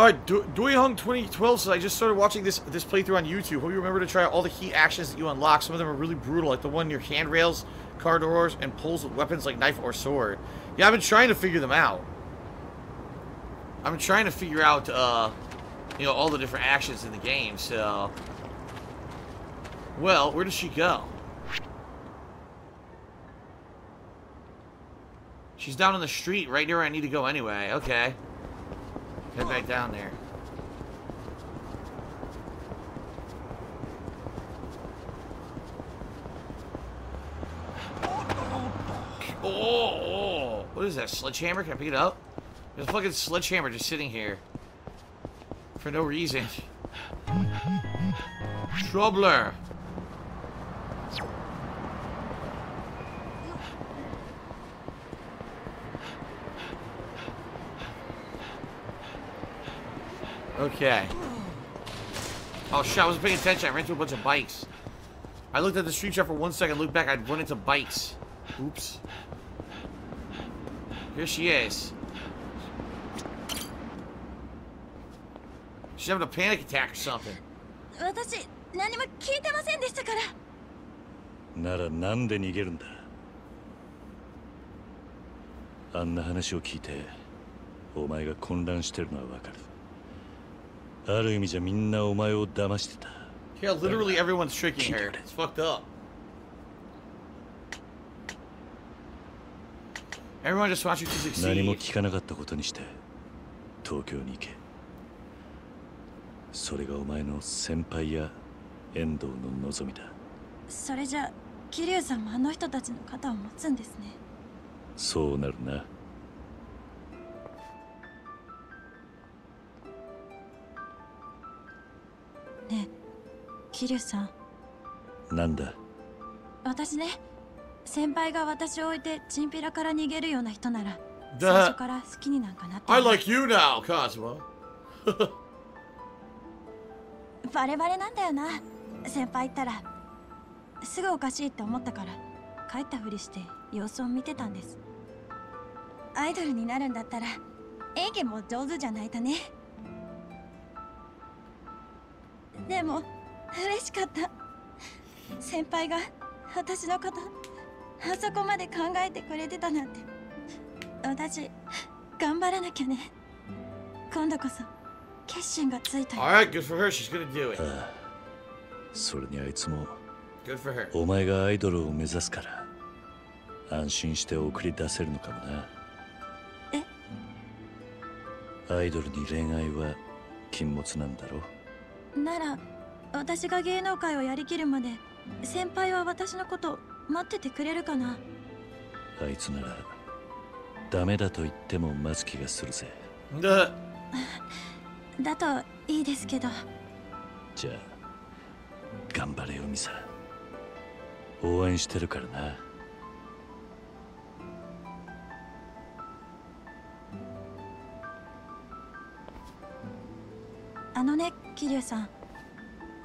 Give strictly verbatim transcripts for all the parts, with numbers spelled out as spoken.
Alright, doi-hung twenty twelve says, I just started watching this this playthrough on YouTube. Hope you remember to try out all the heat actions that you unlock. Some of them are really brutal, like the one near handrails, car doors, and poles with weapons like knife or sword. Yeah, I've been trying to figure them out. I've been trying to figure out, uh, you know, all the different actions in the game, so... Well, where does she go? She's down in the street, right near where I need to go anyway. Okay. Head back down there. Oh, oh! What is that? Sledgehammer? Can I pick it up? There's a fucking sledgehammer just sitting here. For no reason. Troubler! Okay. Oh shit, I wasn't paying attention. I ran through a bunch of bikes. I looked at the street chart for one second, looked back, I'd run into bikes. Oops. Here she is. She's having a panic attack or something. Yeah, literally everyone's tricking her. It's fucked up. Everyone just wants you to succeed. Kiryu-san. Nanda. I like you now, Cosmo. Alright, good for her. She's gonna do it. Good for her. I Kiryu-san.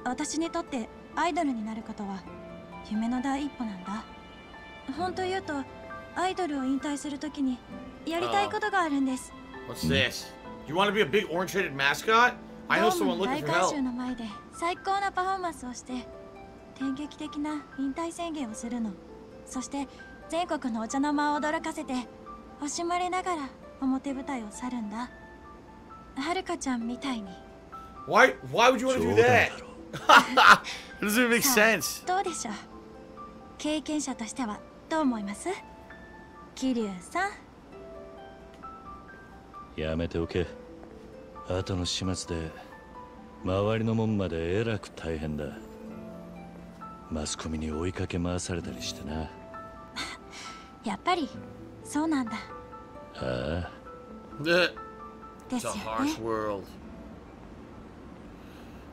私にとってアイドルになることは夢の第一歩なんだ。本当言うとアイドルを引退するときにやりたいことがあるんです。What's this? Do you want to be a big orange-headed mascot? I know someone looking for help. の前で最高なパフォーマンスをして典型的な引退宣言をするの。そして全国のお茶の間を驚かせて惜しまれながら表舞台を去るんだ。はるかちゃんみたいに。Why? Why would you want to do that? It doesn't make sense. It's a harsh world.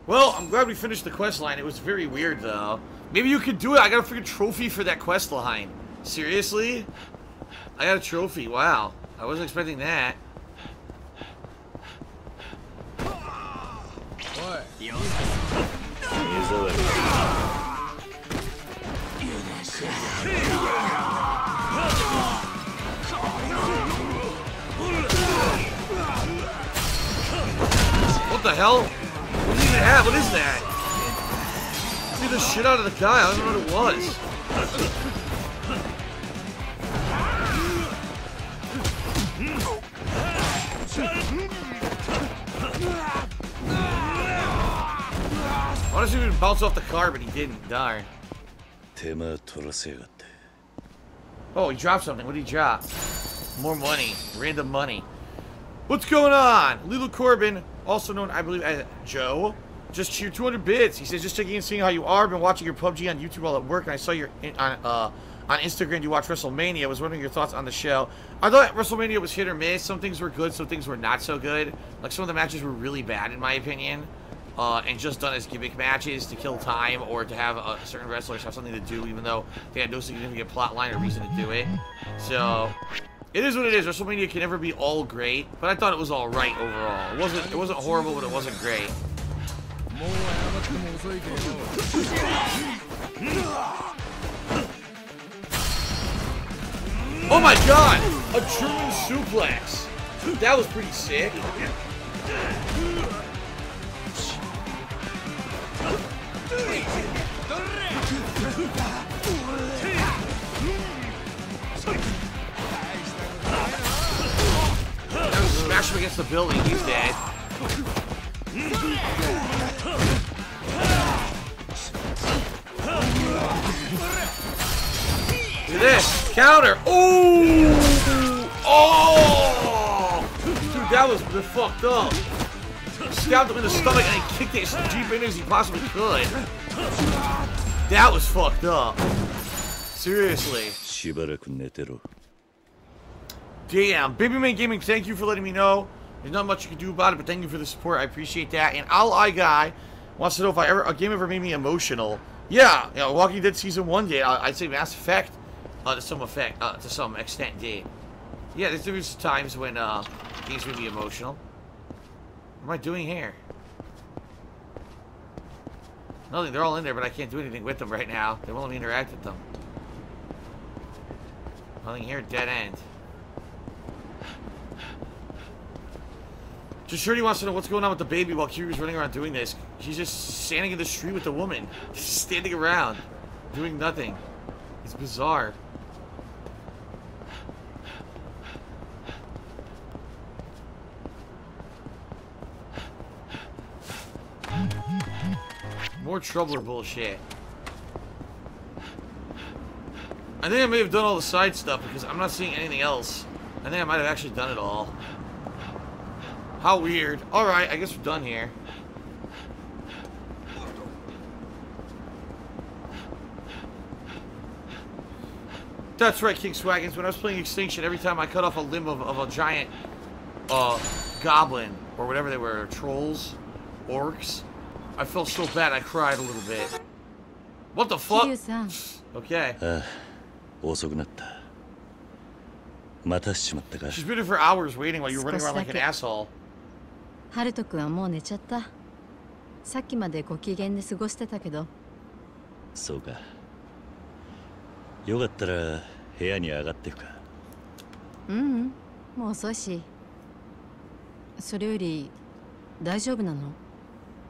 Well, I'm glad we finished the quest line. It was very weird, though. Maybe you could do it. I got a freaking trophy for that quest line. Seriously? I got a trophy. Wow. I wasn't expecting that. What? What the hell? What is that? What is that? Threw the shit out of the guy. I don't know what it was. Why does he even bounce off the car, but he didn't? Darn. Oh, he dropped something. What did he drop? More money. Random money. What's going on? Lil Corbin, also known, I believe, as Joe, just cheered two hundred bits. He says, just checking and seeing how you are. Been watching your P U B G on YouTube while at work, and I saw your on uh, on Instagram you watch WrestleMania. I was wondering your thoughts on the show. I thought WrestleMania was hit or miss. Some things were good, some things were not so good. Like, some of the matches were really bad, in my opinion. Uh, and just done as gimmick matches to kill time or to have a certain wrestlers have something to do, even though they had no significant plot line or reason to do it. So it is what it is. WrestleMania can never be all great, but I thought it was all right overall. It wasn't. It wasn't horrible, but it wasn't great. Oh my God! A German suplex. That was pretty sick. Smash him against the building, he's dead. Do this! Counter! Ooh! Oh! Dude, that was fucked up. Stabbed him in the stomach and he kicked it as deep in as he possibly could. That was fucked up. Seriously. Damn. Babyman Gaming, thank you for letting me know. There's not much you can do about it, but thank you for the support. I appreciate that. And Owl Eye Guy wants to know if I ever a game ever made me emotional. Yeah, you know, Walking Dead Season one did. I'd say Mass Effect uh, to some effect, uh, to some extent did. Yeah, there's, there's times when uh, games made me emotional. What am I doing here? Nothing, they're all in there, but I can't do anything with them right now. They won't let me interact with them. Nothing here, dead end. Just sure he wants to know what's going on with the baby while Kiryu's running around doing this. He's just standing in the street with the woman. Just standing around. Doing nothing. It's bizarre. More trouble or bullshit. I think I may have done all the side stuff because I'm not seeing anything else. I think I might have actually done it all. How weird. Alright, I guess we're done here. That's right, King Swaggins. When I was playing Extinction, every time I cut off a limb of, of a giant uh, goblin, or whatever they were, trolls, orcs, I felt so bad I cried a little bit. What the fuck? Okay. She's been here for hours waiting while you're running around like an asshole. Haruto-kun.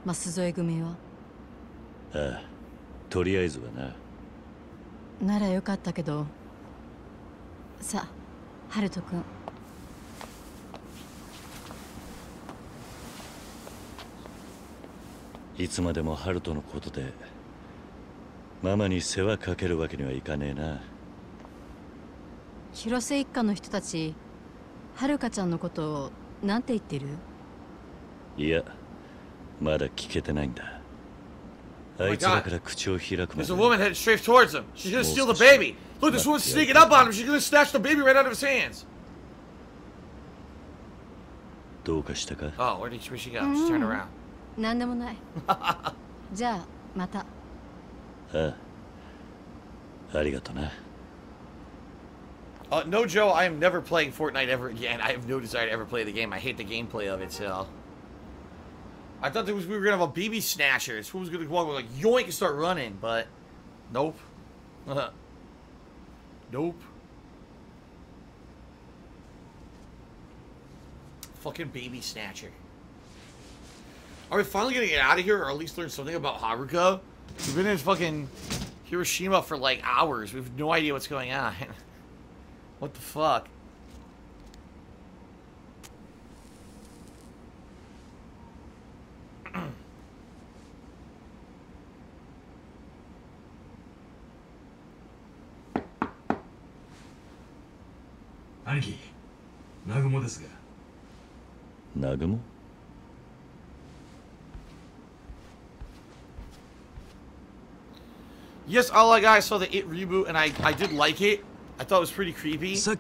マス添組はああ、とりあえずはな。ならよかったけど。さあ、ハルト君。いつまでもハルトのことでママに世話かけるわけにはいかねえな。広瀬一家の人たち、ハルカちゃんのことをなんて言ってる？いや。 Oh my God. There's a woman headed straight towards him. She's gonna steal the baby. Look, this woman's sneaking up on him. She's gonna snatch the baby right out of his hands. Oh, where did she go? She turned around. uh, no, Joe, I am never playing Fortnite ever again. I have no desire to ever play the game. I hate the gameplay of it, so... I thought that was, we were going to have a baby snatcher. This woman's going to walk like, yoink, and start running, but... Nope. Nope. Fucking baby snatcher. Are we finally gonna get out of here, or at least learn something about Haruka? We've been in fucking Hiroshima for like hours. We have no idea what's going on. What the fuck? Aniki, Nagumo desu ga. Nagumo? Yes, all I got, I saw the It reboot, and I I did like it. I thought it was pretty creepy. So.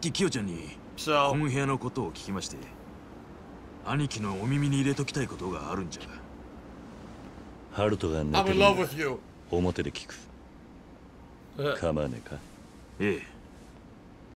I'm in love with you.